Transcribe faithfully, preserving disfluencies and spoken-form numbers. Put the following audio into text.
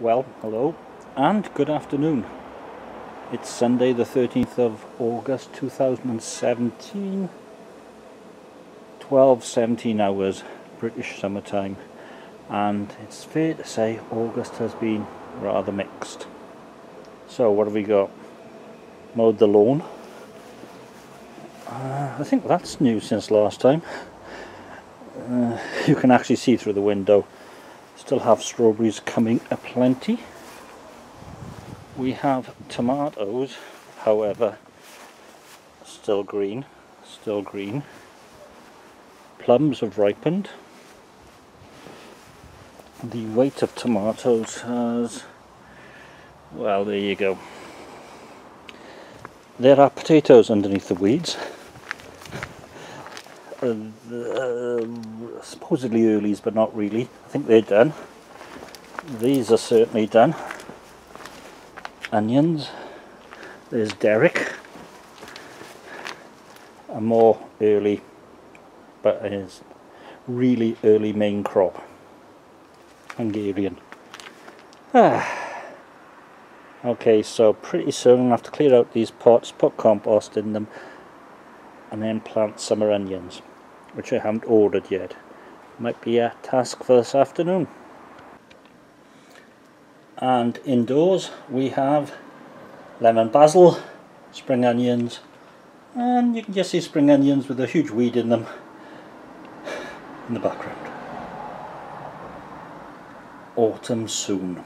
Well, hello and good afternoon. It's Sunday the thirteenth of August two thousand seventeen, twelve seventeen hours British summertime, and it's fair to say August has been rather mixed. So what have we got? Mowed the lawn. Uh, I think that's new since last time. Uh, you can actually see through the window. Still have strawberries coming aplenty. We have tomatoes, however, still green, still green. Plums have ripened. The weight of tomatoes has, well, there you go. There are potatoes underneath the weeds. Uh, the, uh, supposedly earlies, but not really. I think they're done. These are certainly done. Onions. There's Derek. A more early, but it is really early main crop. Hungarian. Ah. Okay, so pretty soon I'll have to clear out these pots, put compost in them, and then plant summer onions, which I haven't ordered yet. Might be a task for this afternoon. And indoors we have lemon basil, spring onions, and you can just see spring onions with a huge weed in them in the background. Autumn soon.